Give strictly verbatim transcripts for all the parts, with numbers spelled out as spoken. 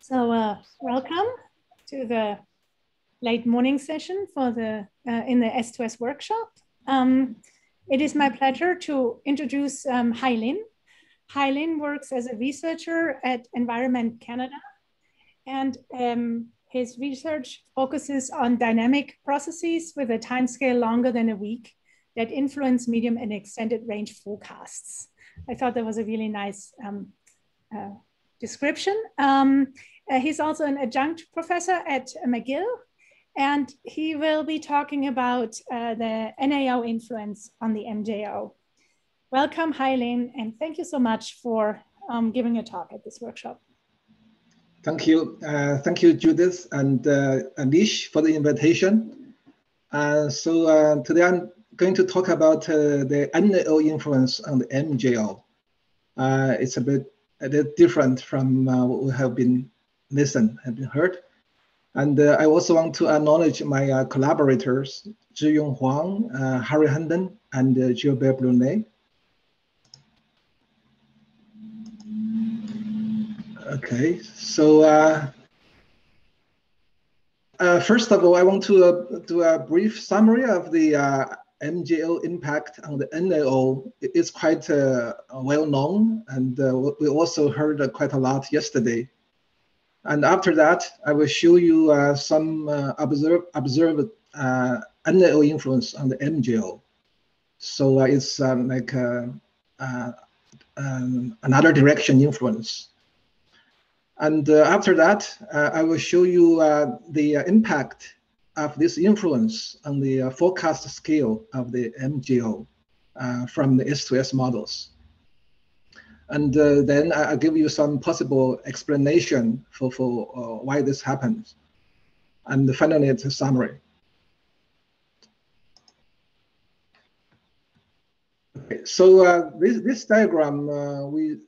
So uh, welcome to the late morning session for the uh, in the S two S workshop. Um, it is my pleasure to introduce um, Hai Lin. Hai Lin works as a researcher at Environment Canada, and um, his research focuses on dynamic processes with a timescale longer than a week that influence medium and extended range forecasts. I thought that was a really nice um, uh, description. Um, uh, he's also an adjunct professor at McGill, and he will be talking about uh, the N A O influence on the M J O. Welcome, Hai Lin, and thank you so much for um, giving a talk at this workshop. Thank you. Uh, thank you, Judith and uh, Anish, for the invitation. Uh, so uh, today I'm going to talk about uh, the N A O influence on the M J O. Uh, it's a bit, a bit different from uh, what we have been listened and been heard. And uh, I also want to acknowledge my uh, collaborators, Zhiyong Huang, uh, Harry Hendon, and uh, Gilbert Brunet. Okay, so uh, uh, first of all, I want to uh, do a brief summary of the uh, M J O impact on the N A O. It's quite uh, well known, and uh, we also heard uh, quite a lot yesterday. And after that, I will show you uh, some uh, observe, observed uh, N A O influence on the M J O. So uh, it's um, like uh, uh, um, another direction influence. And uh, after that, uh, I will show you uh, the uh, impact of this influence on the uh, forecast scale of the M J O uh, from the S two S models. And uh, then I'll give you some possible explanation for, for uh, why this happens. And finally, it's a summary. Okay, so uh, this, this diagram, uh, we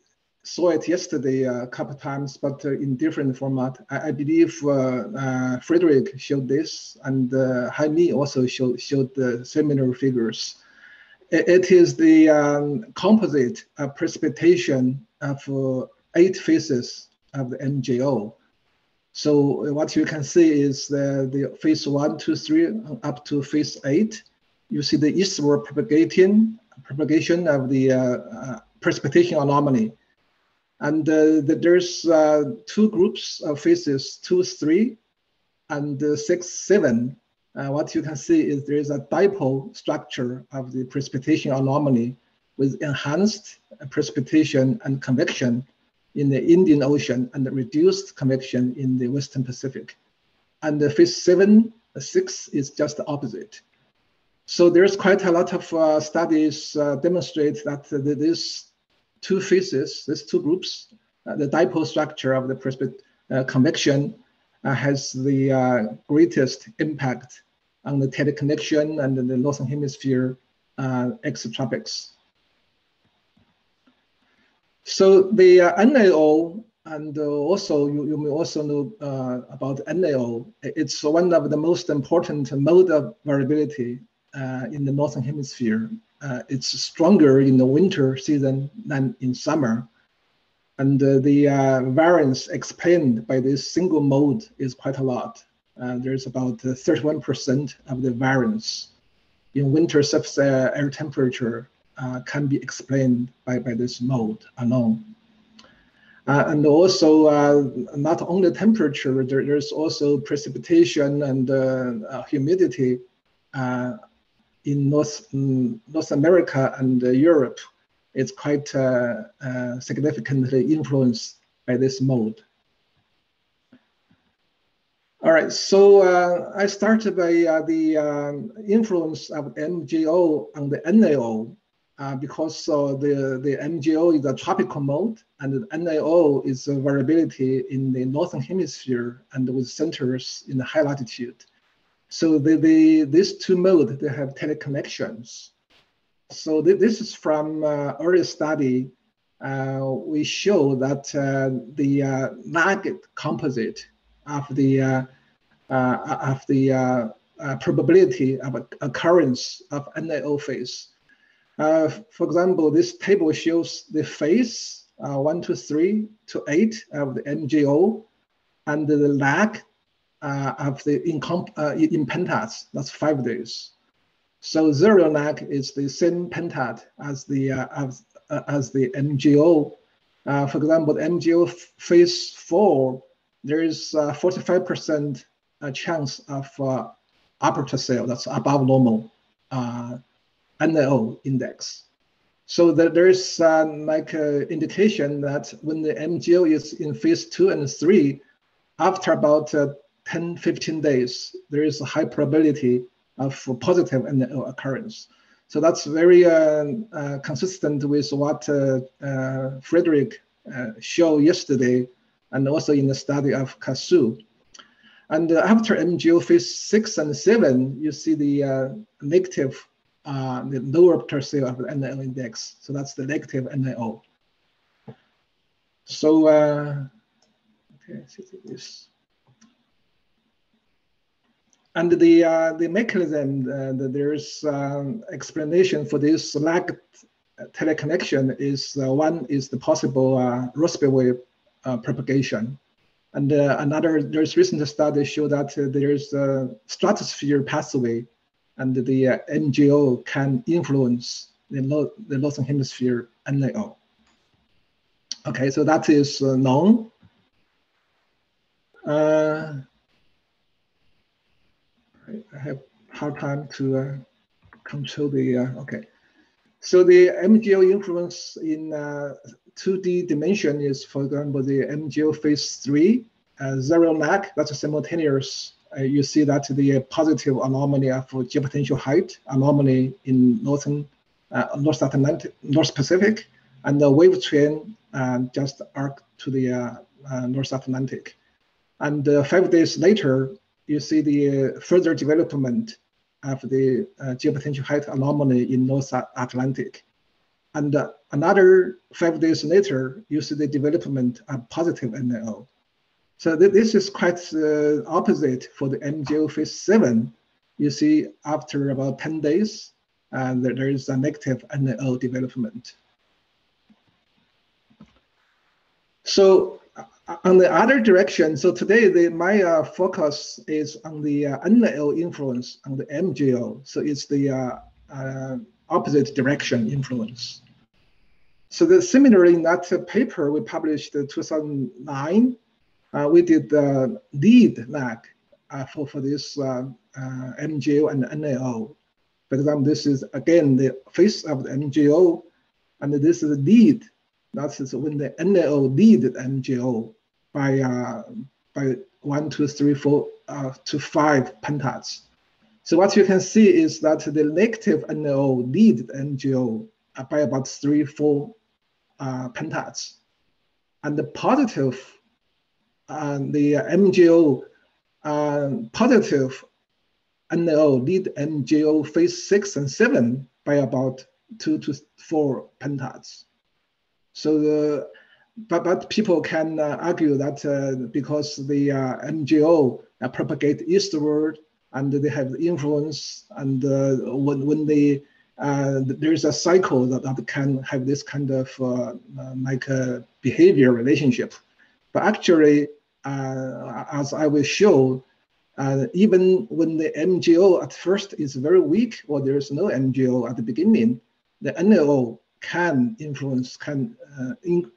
saw it yesterday a couple of times, but uh, in different format. I, I believe uh, uh, Frederick showed this, and uh, Hani also showed, showed the similar figures. It, it is the um, composite uh, precipitation of uh, eight phases of the M J O. So what you can see is the, the phase one, two, three, up to phase eight. You see the eastward propagating, propagation of the uh, uh, precipitation anomaly. And uh, the, there's uh, two groups of phases, two, three, and uh, six, seven. Uh, what you can see is there is a dipole structure of the precipitation anomaly with enhanced precipitation and convection in the Indian Ocean and the reduced convection in the Western Pacific. And the phase seven, six is just the opposite. So there's quite a lot of uh, studies uh, demonstrate that uh, this two phases, these two groups, uh, the dipole structure of the precipitation uh, convection uh, has the uh, greatest impact on the teleconnection and the northern hemisphere uh, exotropics. So the uh, N A O, and uh, also you, you may also know uh, about N A O, it's one of the most important mode of variability uh, in the northern hemisphere. Uh, it's stronger in the winter season than in summer. And uh, the uh, variance explained by this single mode is quite a lot. Uh, there's about thirty-one percent uh, of the variance in winter surface uh, air temperature uh, can be explained by, by this mode alone. Uh, and also, uh, not only temperature, there, there's also precipitation and uh, humidity uh, in North, North America and uh, Europe. It's quite uh, uh, significantly influenced by this mode. All right, so uh, I started by uh, the um, influence of M J O on the N A O uh, because uh, the, the M J O is a tropical mode and the N A O is a variability in the Northern Hemisphere and with centers in the high latitude. So the, the, these two modes, they have teleconnections. So th this is from uh, earlier study. Uh, we show that uh, the uh, lagged composite of the, uh, uh, of the uh, uh, probability of occurrence of N A O phase. Uh, for example, this table shows the phase uh, one to three to eight of the M J O, and the lag uh, of the incom uh, in pentat, that's five days. So zero lag is the same pentat as the uh, as, uh, as the M J O. Uh, for example, the M J O phase four, there is uh, forty-five percent a chance of uh, aperture cell that's above normal uh, N A O index. So that there is uh, like uh, indication that when the M G O is in phase two and three, after about uh, ten, fifteen days, there is a high probability of positive N A O occurrence. So that's very uh, uh, consistent with what uh, uh, Frederick uh, showed yesterday, and also in the study of Kasu. And after M G O phase six and seven, you see the uh, negative, uh, the lower tercile of the N A O index. So that's the negative N A O. So, uh, okay, let's see this. And the uh, the mechanism, uh, the, there's um, explanation for this lagged teleconnection is uh, one is the possible uh, Rossby wave uh, propagation. And uh, another, there's recent studies show that uh, there's a stratosphere pathway, and the uh, M G O can influence the, lo the northern hemisphere N A O. Okay, so that is uh, known. Uh, I have hard time to uh, control the, uh, okay. So the M G O influence in uh, two D dimension is, for example, the M G O phase three, uh, zero lag, that's a simultaneous. Uh, you see that the positive anomaly of geopotential height, anomaly in northern, uh, North Atlantic, North Pacific, and the wave train uh, just arc to the uh, uh, North Atlantic. And uh, five days later, you see the uh, further development of the uh, geopotential height anomaly in North Atlantic. And uh, another five days later, you see the development of positive N A O. So th this is quite uh, opposite for the M G O phase seven. You see after about ten days, uh, there, there is a negative N A O development. So uh, on the other direction, so today the, my uh, focus is on the uh, N A O influence on the M G O. So it's the uh, uh, opposite direction influence. So the, similarly, in that paper we published in two thousand nine, uh, we did the lead lag uh, for, for this uh, uh, M G O and N A O. For example, this is again the phase of the M G O, and this is the lead. That is when the N A O lead the M G O by, uh, by one, two, three, four uh, to five pentats. So what you can see is that the negative N A O lead M G O by about three, four uh, pentats. And the positive, uh, the M G O, uh, positive N A O lead M G O phase six and seven by about two to four pentats. So the, but, but people can uh, argue that uh, because the uh, M G O uh, propagate eastward, and they have influence, and uh, when, when they, uh, there is a cycle that, that can have this kind of uh, uh, like a behavior relationship. But actually, uh, as I will show, uh, even when the M G O at first is very weak, or there is no M G O at the beginning, the N A O can influence, can, uh, in,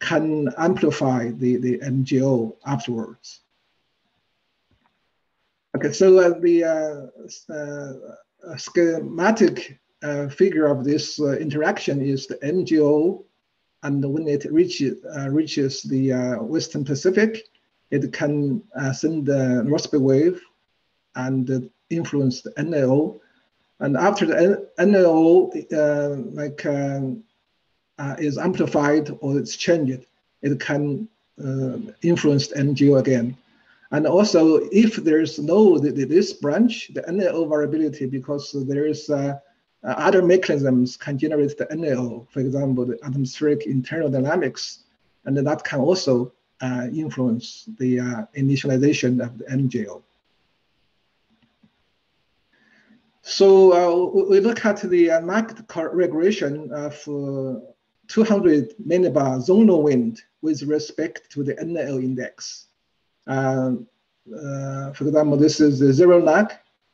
can amplify the, the M G O afterwards. Okay, so uh, the uh, uh, schematic uh, figure of this uh, interaction is the M G O, and when it reaches, uh, reaches the uh, Western Pacific, it can uh, send the Rossby wave and uh, influence the N A O. And after the N A O uh, like, uh, uh, is amplified or it's changed, it can uh, influence the M G O again. And also, if there's no this branch, the N A O variability, because there is uh, other mechanisms can generate the N A O, for example, the atmospheric internal dynamics, and that can also uh, influence the uh, initialization of the M G O. So uh, we look at the lagged regression of uh, two hundred megabar zonal wind with respect to the N A O index. Uh, uh, for example, this is the zero lag,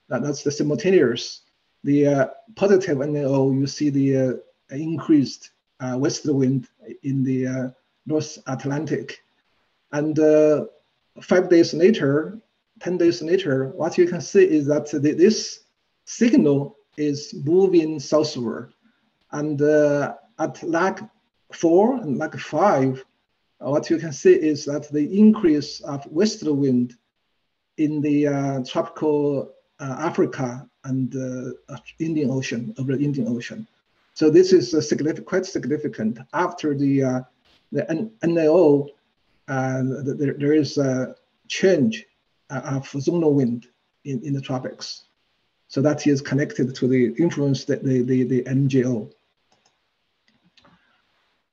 that, that's the simultaneous. The uh, positive N A O, you see the uh, increased uh, western wind in the uh, North Atlantic. And uh, five days later, ten days later, what you can see is that the, this signal is moving southward. And uh, at lag four and lag five, what you can see is that the increase of western wind in the uh, tropical uh, Africa and uh, Indian Ocean, over the Indian Ocean. So this is a significant, quite significant. After the, uh, the N A O, uh, there, there is a change of zonal wind in, in the tropics. So that is connected to the influence that the, the, the M J O.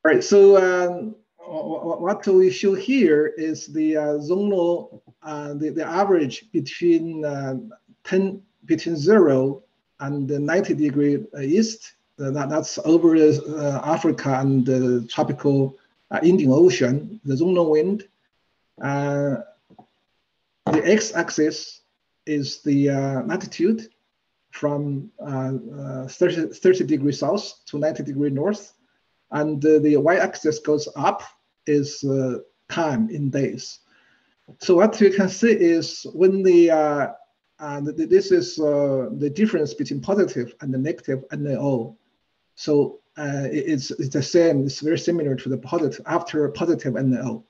All right, so um, what we show here is the uh, zonal, uh, the, the average between uh, ten, between zero and the ninety degree east. Uh, that, that's over uh, Africa and the tropical uh, Indian Ocean, the zonal wind. Uh, the x-axis is the uh, latitude from uh, uh, thirty, thirty degree south to ninety degree north. And uh, the y-axis goes up is uh, time in days. So what you can see is when the, uh, uh, the this is uh, the difference between positive and the negative N A O. So uh, it's, it's the same, it's very similar to the positive, after positive N A O.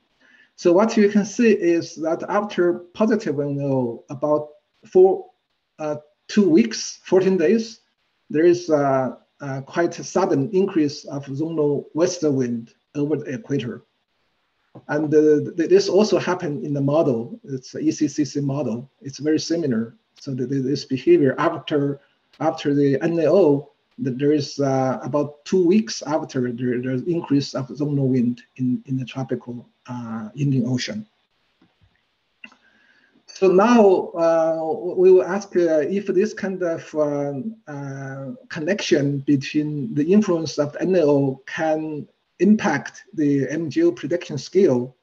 So what you can see is that after positive N A O, about four, uh, two weeks, fourteen days, there is uh, Uh, quite a sudden increase of zonal western wind over the equator. And uh, th this also happened in the model. It's the E C C C model. It's very similar. So the, this behavior after, after the N A O, that there is uh, about two weeks after there, there's increase of zonal wind in, in the tropical uh, Indian Ocean. So now uh, we will ask uh, if this kind of uh, uh, connection between the influence of the N A O can impact the M G O prediction scale.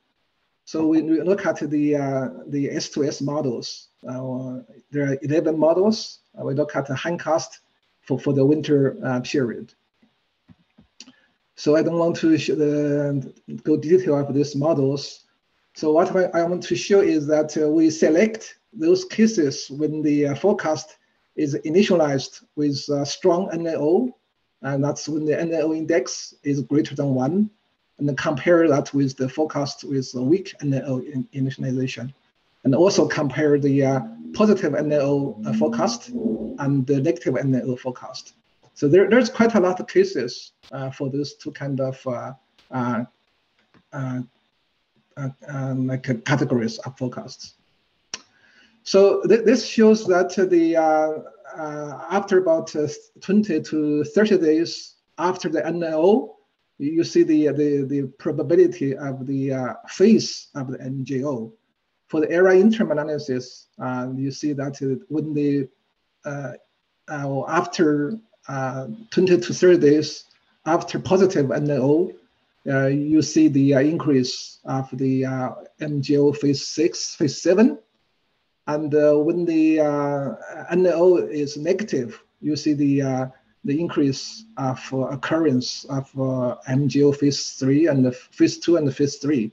So we look at the, uh, the S two S models. Uh, there are eleven models. Uh, we look at the hindcast for, for the winter uh, period. So I don't want to sh the, go detail of these models. So what I want to show is that uh, we select those cases when the uh, forecast is initialized with uh, strong N A O, and that's when the N A O index is greater than one, and then compare that with the forecast with a weak N A O in initialization, and also compare the uh, positive N A O uh, forecast and the negative N A O forecast. So there, there's quite a lot of cases uh, for those two kind of uh, uh, uh, Uh, um, like uh, categories of forecasts. So th this shows that the uh, uh, after about uh, twenty to thirty days after the N A O, you see the the the probability of the uh, phase of the M J O. For the E R A interim analysis, uh, you see that when the uh, uh, after uh, twenty to thirty days after positive N A O. Uh, you see the uh, increase of the uh, M G O phase six, phase seven. And uh, when the uh, N A O is negative, you see the, uh, the increase of uh, occurrence of uh, M G O phase three and the phase two and the phase three.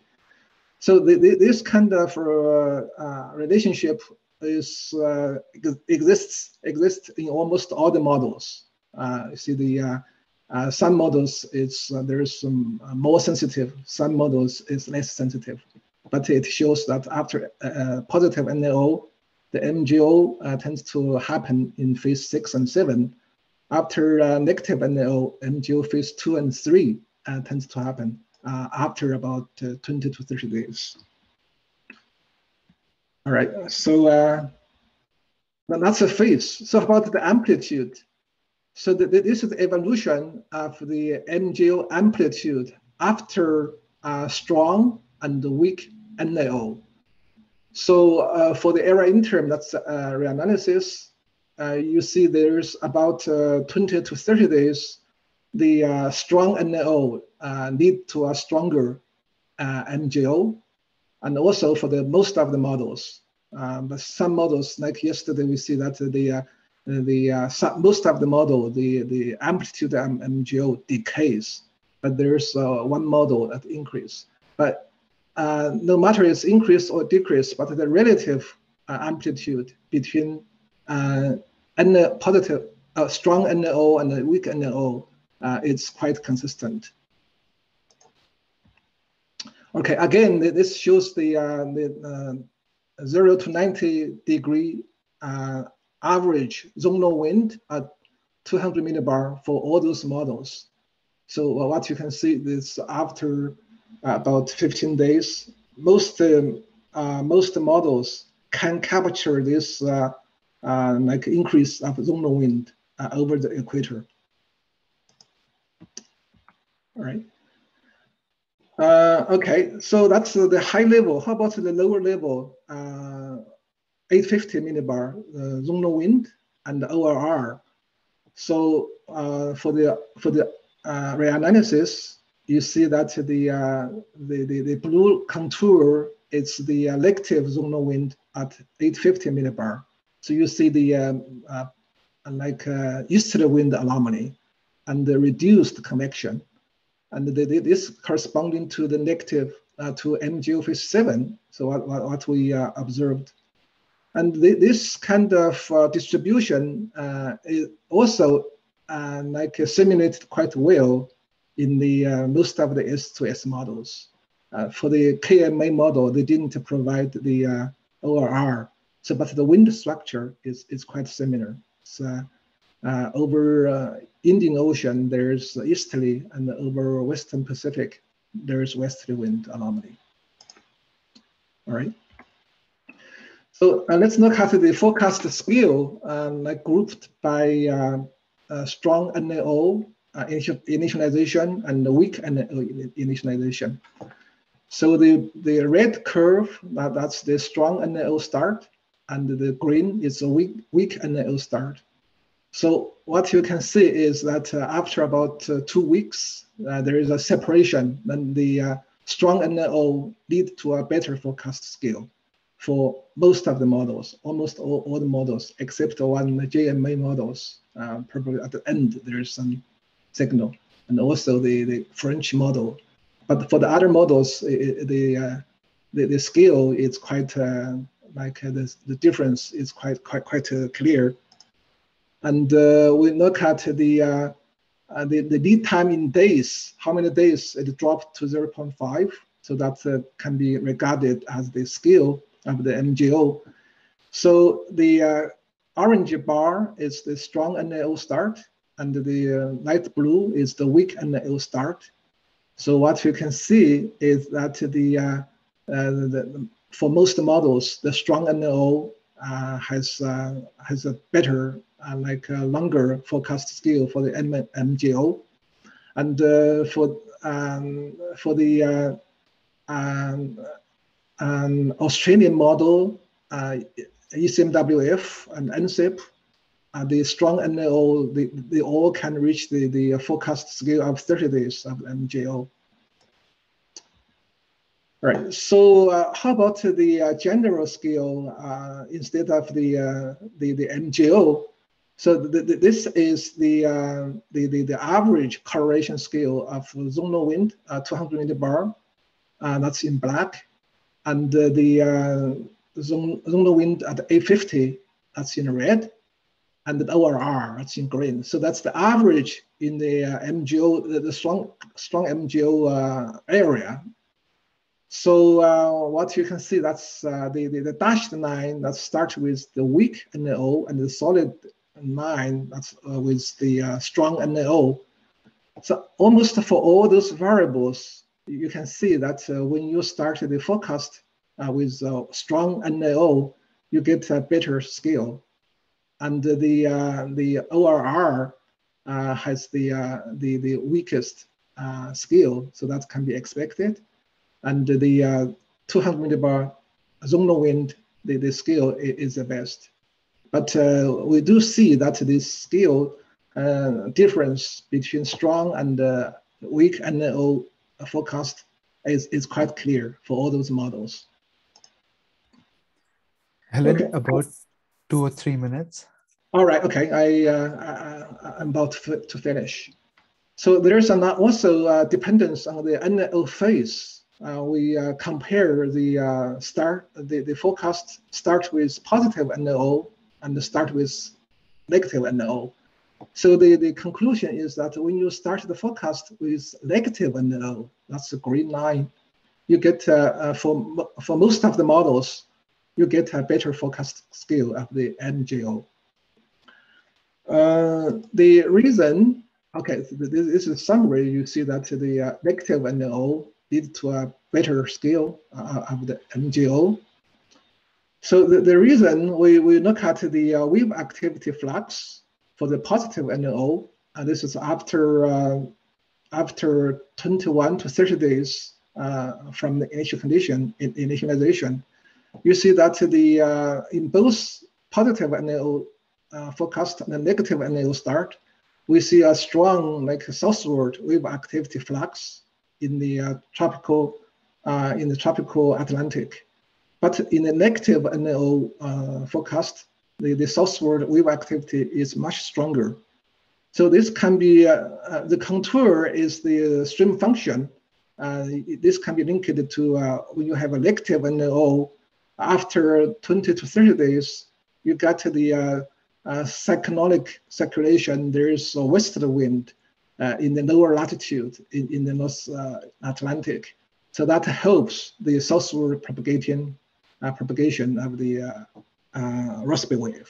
So the, the, this kind of uh, uh, relationship is, uh, exists, exists in almost all the models. Uh, you see the uh, Uh, some models, it's, uh, there is some uh, more sensitive, some models is less sensitive, but it shows that after uh, positive N A O, the M G O uh, tends to happen in phase six and seven. After uh, negative N A O, M G O phase two and three uh, tends to happen uh, after about uh, twenty to thirty days. All right, so uh, that's a phase. So about the amplitude. So the, this is the evolution of the M G O amplitude after uh, strong and weak N A O. So uh, for the E R A interim, that's uh, reanalysis, uh, you see there's about uh, twenty to thirty days the uh, strong N A O uh, lead to a stronger uh, M J O, and also for the most of the models. Uh, but some models, like yesterday, we see that the uh, the uh, most of the model, the the amplitude of M J O decays, but there's uh, one model that increase. But uh, no matter it's increase or decrease, but the relative uh, amplitude between uh, and the positive, uh, strong N A O and the weak N A O, uh, it's quite consistent. Okay, again, this shows the, uh, the uh, zero to ninety degree uh, average zonal wind at two hundred millibar for all those models. So uh, what you can see is after uh, about fifteen days, most um, uh, most models can capture this uh, uh, like increase of zonal wind uh, over the equator. All right. Uh, okay, so that's uh, the high level. How about the lower level? Uh, eight hundred fifty millibar uh, zonal wind and O L R. So uh, for the for the uh, reanalysis, you see that the uh, the, the the blue contour is the elective zonal wind at eight hundred fifty millibar. So you see the um, uh, like uh, easterly wind anomaly and the reduced convection. And the, this corresponding to the negative uh, to M G O fifty-seven, so what, what we uh, observed. And the, this kind of uh, distribution uh, is also uh, like simulated quite well in the uh, most of the S two S models. Uh, for the K M A model, they didn't provide the uh, O R R, so but the wind structure is, is quite similar. So, Uh, over uh, Indian Ocean, there's easterly, and over Western Pacific, there's westerly wind anomaly. All right. So uh, let's look at the forecast scale, uh, like grouped by uh, uh, strong N A O uh, initialization and the weak N A O initialization. So the, the red curve, uh, that's the strong N A O start, and the green is a weak, weak N A O start. So what you can see is that uh, after about uh, two weeks, uh, there is a separation, and the uh, strong N A O lead to a better forecast scale for most of the models, almost all, all the models, except one the J M A models. Uh, probably at the end, there is some signal, and also the, the French model. But for the other models, it, the, uh, the the scale is quite uh, like uh, the the difference is quite quite quite uh, clear. And uh, we look at the, uh, uh, the the lead time in days, how many days it dropped to zero point five. So that uh, can be regarded as the scale of the M J O. So the uh, orange bar is the strong N A O start, and the uh, light blue is the weak N A O start. So what you can see is that the, uh, uh, the for most models, the strong N A O uh, has uh, has a better Uh, like a longer forecast scale for the M J O, and uh, for um, for the uh, um, um, Australian model, uh, E C M W F and N C E P, uh, the strong N A O, they, they all can reach the, the forecast scale of thirty days of M J O. Right. So, uh, how about the uh, general scale uh, instead of the uh, the the M J O? So the, the, this is the, uh, the, the, the average correlation scale of zonal wind, uh, two hundred millibar, uh, that's in black. And uh, the uh, zon zonal wind at eight hundred fifty, that's in red. And the O R R, that's in green. So that's the average in the uh, M G O, the, the strong, strong M G O uh, area. So uh, what you can see, that's uh, the, the, the dashed line that starts with the weak N A O and the solid nine, that's uh, with the uh, strong N A O. So almost for all those variables, you can see that uh, when you start the forecast uh, with uh, strong N A O, you get a better scale. And the uh, the O R R uh, has the, uh, the, the weakest uh, scale, so that can be expected. And the uh, two hundred millibar zonal wind, the, the scale is the best. But uh, we do see that this scale uh, difference between strong and uh, weak N A O forecast is, is quite clear for all those models. Helen, okay. About two or three minutes. All right, okay, I, uh, I, I'm about to finish. So there's an also uh, dependence on the N A O phase. Uh, we uh, compare the uh, start, the, the forecast start with positive N A O and start with negative N A O. So the, the conclusion is that when you start the forecast with negative N A O, that's the green line, you get, uh, uh, for, for most of the models, you get a better forecast skill of the M J O. Uh, the reason, okay, so this is a summary, you see that the uh, negative N A O lead to a better skill uh, of the M J O. So the, the reason we, we look at the uh, wave activity flux for the positive N A O, and this is after uh, after twenty-one to thirty days uh, from the initial condition, in, initialization, you see that the uh, in both positive N A O uh, forecast and the negative N A O start, we see a strong like southward wave activity flux in the uh, tropical uh, in the tropical Atlantic, but in the negative N A O uh, forecast, the, the southward wave activity is much stronger. So this can be, uh, uh, the contour is the stream function. Uh, this can be linked to uh, when you have a negative N A O, after twenty to thirty days, you got the uh, uh, cyclonic circulation. There is a westerly wind uh, in the lower latitude in, in the North uh, Atlantic. So that helps the southward propagating, uh, propagation of the uh, Uh, Rossby wave.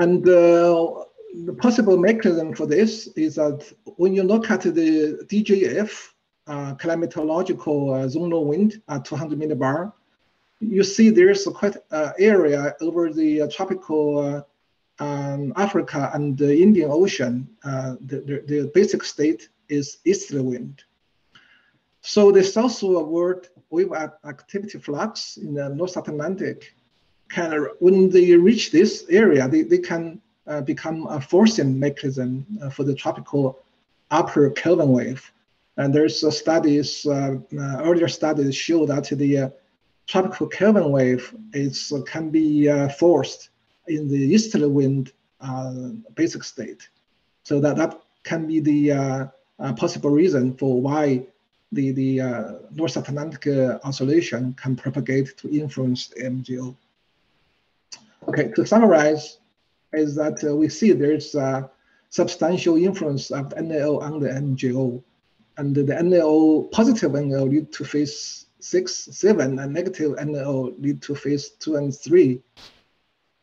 And uh, the possible mechanism for this is that when you look at the D J F, uh, climatological uh, zonal wind at two hundred millibar, you see there's a quite uh, area over the uh, tropical uh, um, Africa and the Indian Ocean. Uh, the, the, the basic state is easterly wind. So the southward wave activity flux in the North Atlantic can, when they reach this area, they, they can uh, become a forcing mechanism uh, for the tropical upper Kelvin wave. And there's uh, studies, uh, uh, earlier studies show that the uh, tropical Kelvin wave is, uh, can be uh, forced in the easterly wind uh, basic state. So that, that can be the uh, uh, possible reason for why the, the uh, North Atlantic uh, oscillation can propagate to influence the M J O. Okay, to summarize, is that uh, we see there's a substantial influence of the N A O on the M J O, and the N A O, positive N A O lead to phase six, seven, and negative N A O lead to phase two and three.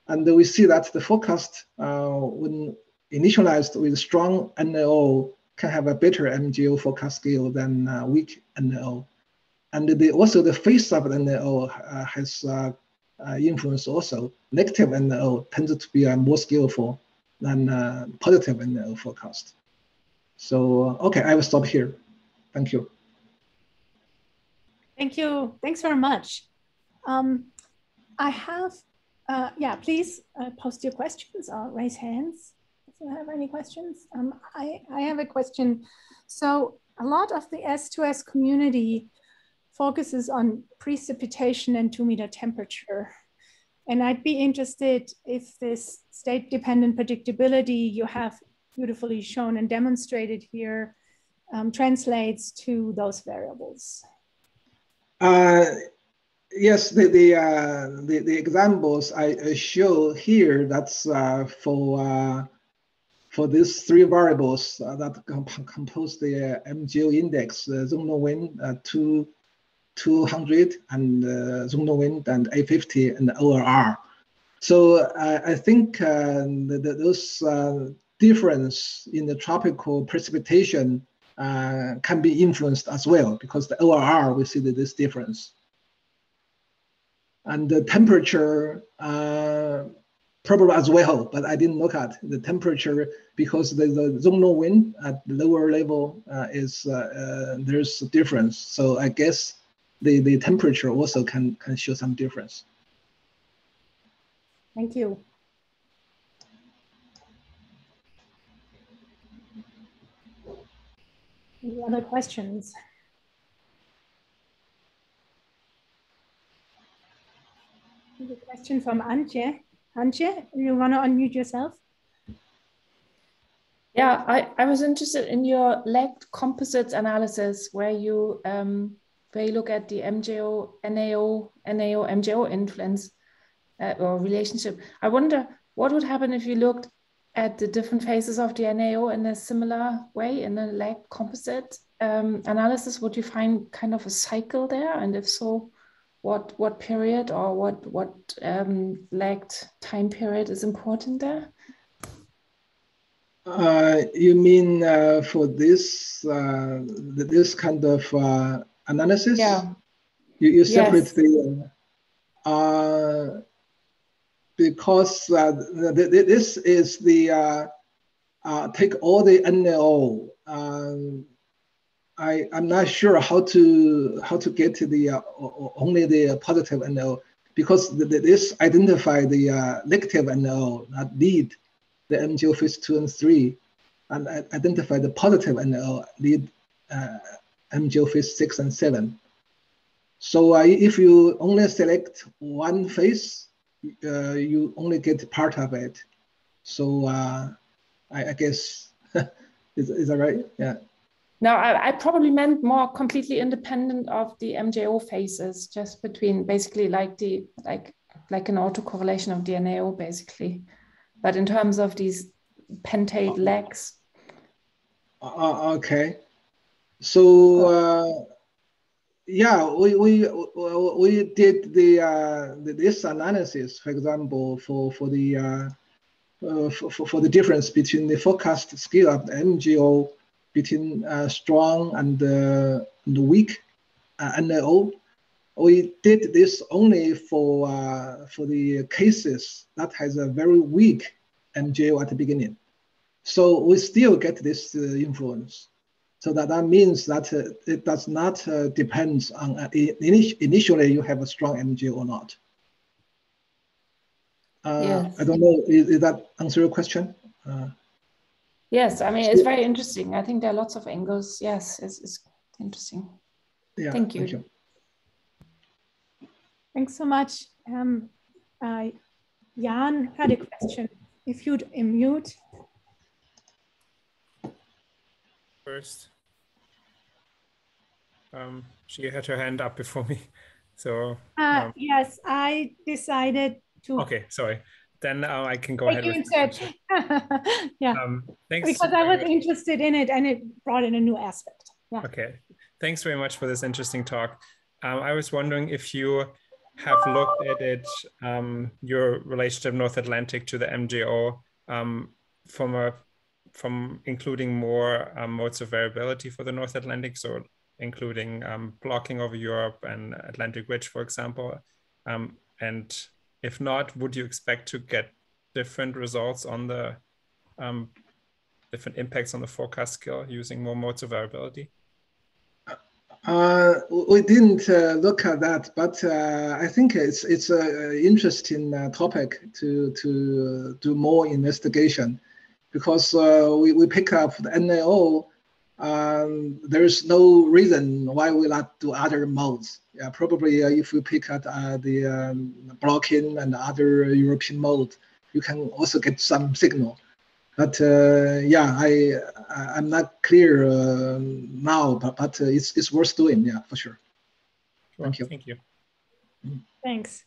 And we see that the forecast, uh, when initialized with strong N A O, can have a better M J O forecast scale than uh, weak N A O. And the, also the phase of the N A O uh, has uh, uh, influence also. Negative N A O tends to be uh, more skillful than uh, positive N A O forecast. So, okay, I will stop here. Thank you. Thank you. Thanks very much. Um, I have, uh, yeah, please uh, post your questions or raise hands. Have any questions? Um, I, I have a question. So a lot of the S two S community focuses on precipitation and two meter temperature. And I'd be interested if this state-dependent predictability you have beautifully shown and demonstrated here um, translates to those variables. Uh, yes, the, the, uh, the, the examples I show here, that's uh, for uh, for these three variables uh, that comp compose the uh, M J O index, uh, zonal wind uh, two, two hundred and uh, zonal wind and eight fifty and O L R. So uh, I think uh, the, the, those uh, difference in the tropical precipitation uh, can be influenced as well, because the O L R, we see that this difference. And the temperature, uh, probably as well, but I didn't look at the temperature because the, the zonal wind at the lower level uh, is uh, uh, there's a difference. So I guess the, the temperature also can, can show some difference. Thank you. Any other questions? A question from Antje. Antje, you want to unmute yourself? Yeah, I, I was interested in your lagged composites analysis where you um, where you look at the M J O, N A O, N A O, M J O influence uh, or relationship. I wonder what would happen if you looked at the different phases of the N A O in a similar way in a lagged composite um, analysis. Would you find kind of a cycle there? And if so, what what period or what what um, lagged time period is important there? Uh, you mean uh, for this uh, this kind of uh, analysis? Yeah. You you separate yes. the uh, because uh, th th this is the uh, uh, take all the N A O. Um, I I'm not sure how to how to get to the uh, only the positive N A O because th th this identify the uh, negative N A O that lead the M G O phase two and three, and identify the positive N A O lead uh, M G O phase six and seven. So uh, if you only select one phase, uh, you only get part of it. So uh, I, I guess, is, is that right? Yeah. No, I, I probably meant more completely independent of the M J O phases, just between basically like the like like an autocorrelation of the N A O basically. But in terms of these pentate legs. Uh, okay. So, uh, yeah, we, we, we did the, uh, the this analysis, for example, for, for, the, uh, uh, for, for the difference between the forecast scale of the M G O between uh, strong and uh, the weak uh, N A O. We did this only for uh, for the cases that has a very weak M J O at the beginning, so we still get this uh, influence. So that that means that uh, it does not uh, depend on uh, init initially you have a strong M J O or not. Uh, yes. I don't know. Is, is that answer your question? Uh, yes, I mean it's very interesting. I think there are lots of angles. Yes, it's, it's interesting. Yeah. Thank you. Thank you. Thanks so much. Um, uh, Jan had a question. If you'd unmute. First, um, she had her hand up before me, so. Um, uh, yes, I decided to. Okay, sorry. Then uh, I can go ahead. You with yeah. Um, thanks. Because I was interested in it, and it brought in a new aspect. Yeah. Okay. Thanks very much for this interesting talk. Um, I was wondering if you have looked at it, um, your relationship North Atlantic to the M J O um, from a, from including more um, modes of variability for the North Atlantic, so including um, blocking over Europe and Atlantic Ridge, for example. Um, and if not, would you expect to get different results on the um, different impacts on the forecast scale using more modes of variability? Uh, we didn't uh, look at that, but uh, I think it's it's an interesting uh, topic to to do more investigation, because uh, we we pick up the N A O. Um, there is no reason why we not do other modes. Yeah, probably uh, if we pick up uh, the um, blocking and other European mode, you can also get some signal. But uh, yeah, I, I I'm not clear uh, now, but but uh, it's it's worth doing, yeah, for sure. Sure. Thank you. Thank you. Thanks,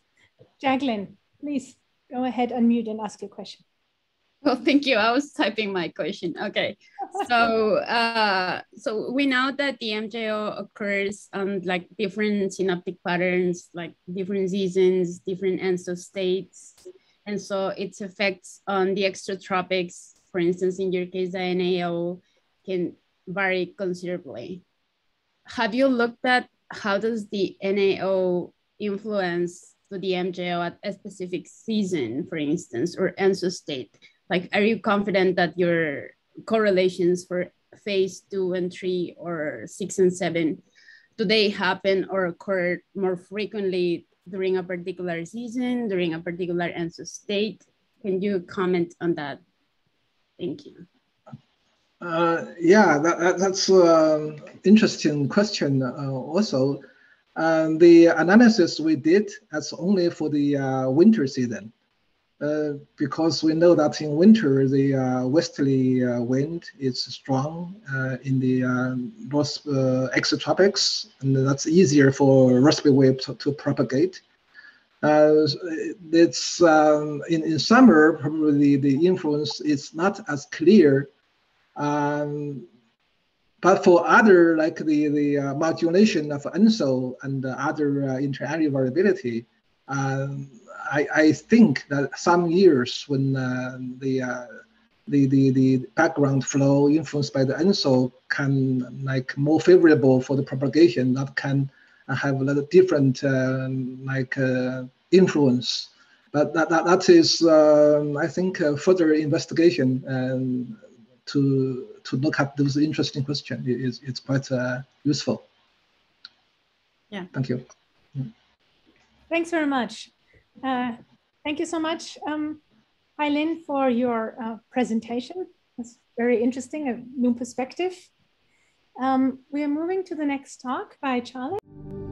Jacqueline. Please go ahead, unmute, and ask your question. Well, thank you. I was typing my question. Okay, so uh, so we know that the M J O occurs on like different synoptic patterns, like different seasons, different ancestor states. And so its effects on the extratropics, for instance, in your case, the N A O can vary considerably. Have you looked at how does the N A O influence to the M J O at a specific season, for instance, or ancestor state? Like, are you confident that your correlations for phase two and three or six and seven, do they happen or occur more frequently during a particular season, during a particular ancestor state? Can you comment on that? Thank you. Uh, yeah, that, that's an interesting question uh, also. And the analysis we did, that's only for the uh, winter season, uh, because we know that in winter, the uh, westerly uh, wind is strong uh, in the uh, north uh, exotropics, and that's easier for respiratory wave to, to propagate. Uh, it's um, in, in summer, probably the, the influence is not as clear. Um, But for other, like the, the uh, modulation of N S O and uh, other uh, inter-annual variability, um, I, I think that some years when uh, the, uh, the, the, the background flow influenced by the N S O can like more favorable for the propagation, that can have a lot of different uh, like uh, influence. But that, that, that is, um, I think, uh, further investigation um, to to look at those interesting questions. It is, it's quite uh, useful. Yeah. Thank you. Thanks very much. Uh, thank you so much, um, Hai Lin, for your uh, presentation. It's very interesting, a new perspective. Um, we are moving to the next talk by Charlie.